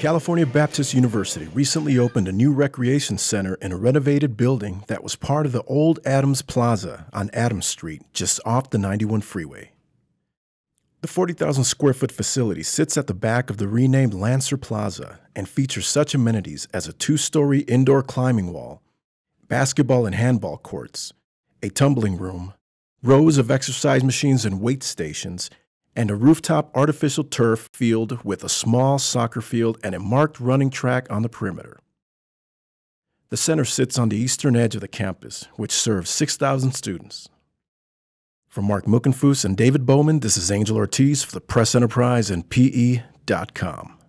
California Baptist University recently opened a new recreation center in a renovated building that was part of the old Adams Plaza on Adams Street, just off the 91 freeway. The 40,000 square foot facility sits at the back of the renamed Lancer Plaza and features such amenities as a 2-story indoor climbing wall, basketball and handball courts, a tumbling room, rows of exercise machines and weight stations, and a rooftop artificial turf field with a small soccer field and a marked running track on the perimeter. The center sits on the eastern edge of the campus, which serves 6,000 students. For Mark Muchenfus and David Bowman, this is Angel Ortiz for the Press-Enterprise and PE.com.